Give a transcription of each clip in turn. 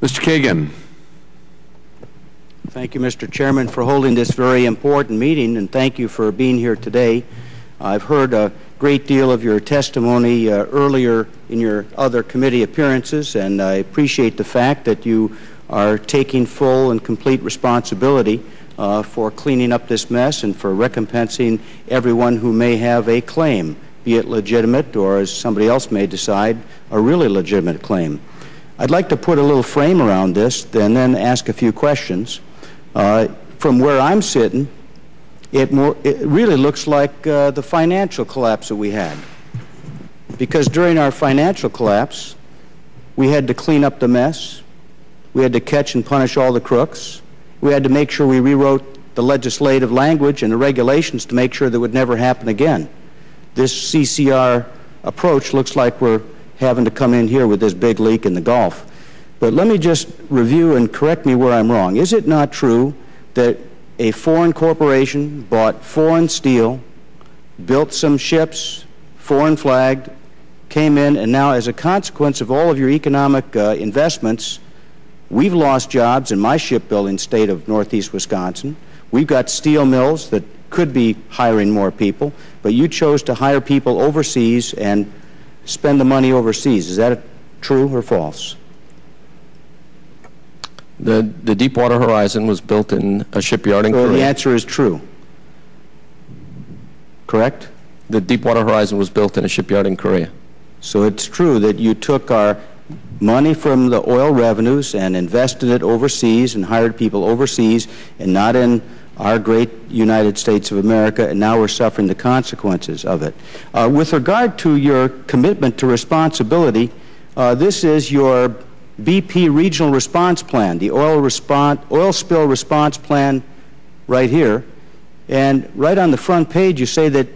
Mr. Kagan. Thank you, Mr. Chairman, for holding this very important meeting, and thank you for being here today. I've heard a great deal of your testimony earlier in your other committee appearances, and I appreciate the fact that you are taking full and complete responsibility for cleaning up this mess and for recompensing everyone who may have a claim, be it legitimate or, as somebody else may decide, a really legitimate claim. I'd like to put a little frame around this and then ask a few questions. From where I'm sitting, it really looks like the financial collapse that we had, because during our financial collapse, we had to clean up the mess, we had to catch and punish all the crooks, we had to make sure we rewrote the legislative language and the regulations to make sure that would never happen again. This CCR approach looks like we're having to come in here with this big leak in the Gulf. But let me just review and correct me where I'm wrong. Is it not true that a foreign corporation bought foreign steel, built some ships, foreign flagged, came in, and now as a consequence of all of your economic investments, we've lost jobs in my shipbuilding state of northeast Wisconsin. We've got steel mills that could be hiring more people, but you chose to hire people overseas and spend the money overseas. Is that true or false? The Deepwater Horizon was built in a shipyard in Korea. The answer is true. Correct? The Deepwater Horizon was built in a shipyard in Korea. So it's true that you took our money from the oil revenues and invested it overseas and hired people overseas and not in our great United States of America, and now we're suffering the consequences of it. With regard to your commitment to responsibility, this is your BP Regional Response Plan, the oil spill response plan right here. And right on the front page you say that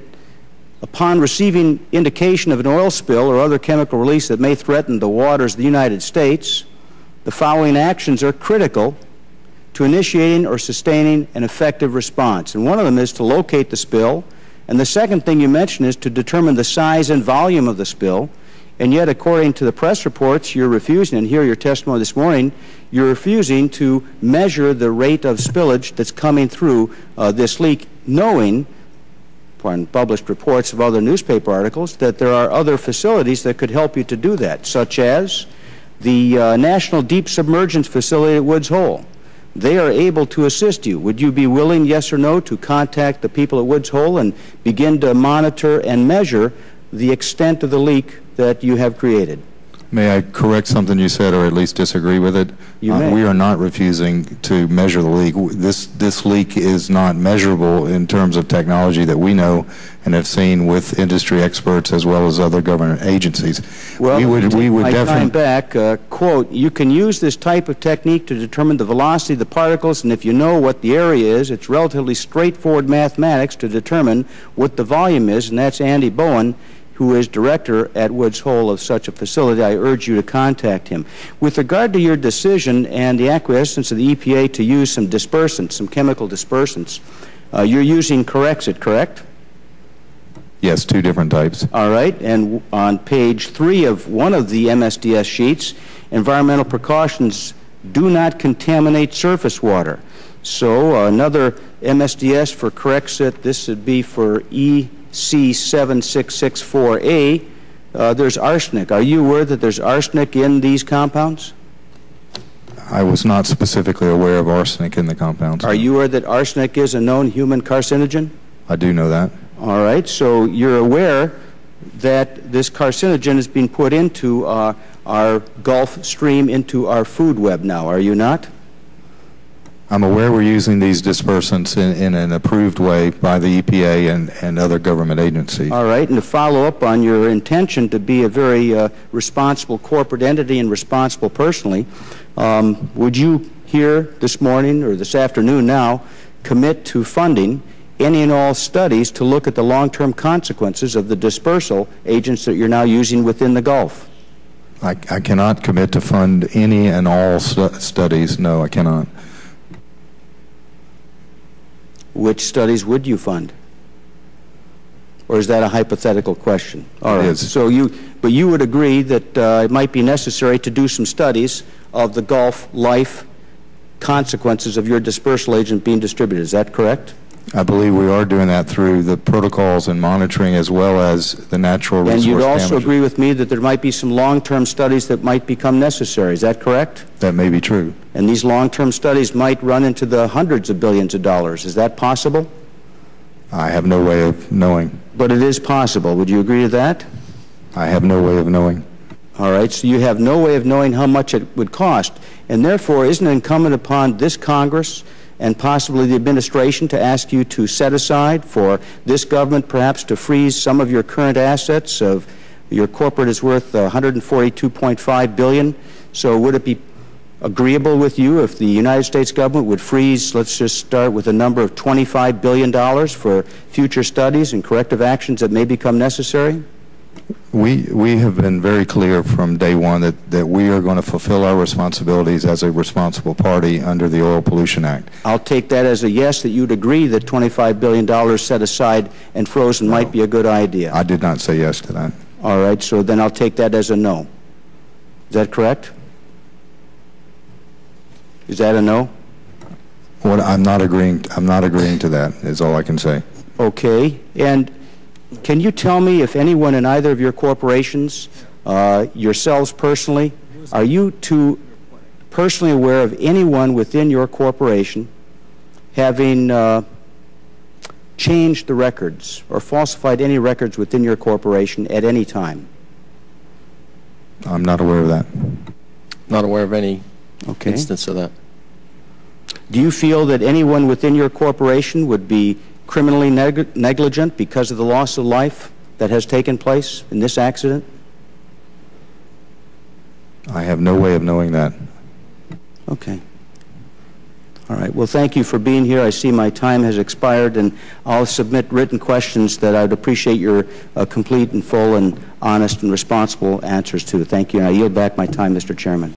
upon receiving indication of an oil spill or other chemical release that may threaten the waters of the United States, the following actions are critical to initiating or sustaining an effective response. And one of them is to locate the spill. And the second thing you mentioned is to determine the size and volume of the spill. And yet, according to the press reports, you're refusing, and here your testimony this morning, you're refusing to measure the rate of spillage that's coming through this leak, knowing, upon published reports of other newspaper articles, that there are other facilities that could help you to do that, such as the National Deep Submergence Facility at Woods Hole. They are able to assist you. Would you be willing, yes or no, to contact the people at Woods Hole and begin to monitor and measure the extent of the leak that you have created? May I correct something you said, or at least disagree with it? You may. We are not refusing to measure the leak. This leak is not measurable in terms of technology that we know and have seen with industry experts as well as other government agencies. Well, we would definitely back quote, you can use this type of technique to determine the velocity of the particles, and if you know what the area is, it's relatively straightforward mathematics to determine what the volume is, and that's Andy Bowen, who is director at Woods Hole of such a facility. I urge you to contact him. With regard to your decision and the acquiescence of the EPA to use some dispersants, some chemical dispersants, you're using Corexit, correct? Yes, two different types. All right, and on page 3 of one of the MSDS sheets, environmental precautions do not contaminate surface water. So another MSDS for Corexit, this would be for EC7664A, there's arsenic. Are you aware that there's arsenic in these compounds? I was not specifically aware of arsenic in the compounds. Are you aware that arsenic is a known human carcinogen? I do know that. All right, so you're aware that this carcinogen is being put into our Gulf Stream, into our food web now, are you not? I'm aware we're using these dispersants in an approved way by the EPA and other government agencies. All right, and to follow up on your intention to be a very responsible corporate entity and responsible personally, would you here this morning or this afternoon now commit to funding any and all studies to look at the long-term consequences of the dispersal agents that you're now using within the Gulf? I cannot commit to fund any and all studies. No, I cannot. Which studies would you fund? Or is that a hypothetical question? All right. So you, but you would agree that it might be necessary to do some studies of the Gulf life consequences of your dispersal agent being distributed. Is that correct? I believe we are doing that through the protocols and monitoring as well as the natural resource damages. And you'd also agree with me that there might be some long-term studies that might become necessary. Is that correct? That may be true. And these long-term studies might run into the hundreds of billions of dollars. Is that possible? I have no way of knowing. But it is possible. Would you agree to that? I have no way of knowing. All right. So you have no way of knowing how much it would cost. And therefore, isn't it incumbent upon this Congress and possibly the administration to ask you to set aside for this government perhaps to freeze some of your current assets? Of your corporate is worth $142.5 billion. So would it be agreeable with you if the United States government would freeze, let's just start with a number of $25 billion for future studies and corrective actions that may become necessary? We have been very clear from day one that we are going to fulfill our responsibilities as a responsible party under the Oil Pollution Act. I'll take that as a yes, that you'd agree that $25 billion set aside and frozen might be a good idea. I did not say yes to that. All right, so then I'll take that as a no. Is that correct? Is that a no? Well, I'm not agreeing to that is all I can say. Okay. And can you tell me if anyone in either of your corporations, yourselves personally, are you two personally aware of anyone within your corporation having changed the records or falsified any records within your corporation at any time? I'm not aware of that. Not aware of any instance of that. Do you feel that anyone within your corporation would be criminally negligent because of the loss of life that has taken place in this accident? I have no way of knowing that. Okay. All right. Well, thank you for being here. I see my time has expired, and I'll submit written questions that I'd appreciate your complete and full and honest and responsible answers to. Thank you. And I yield back my time, Mr. Chairman.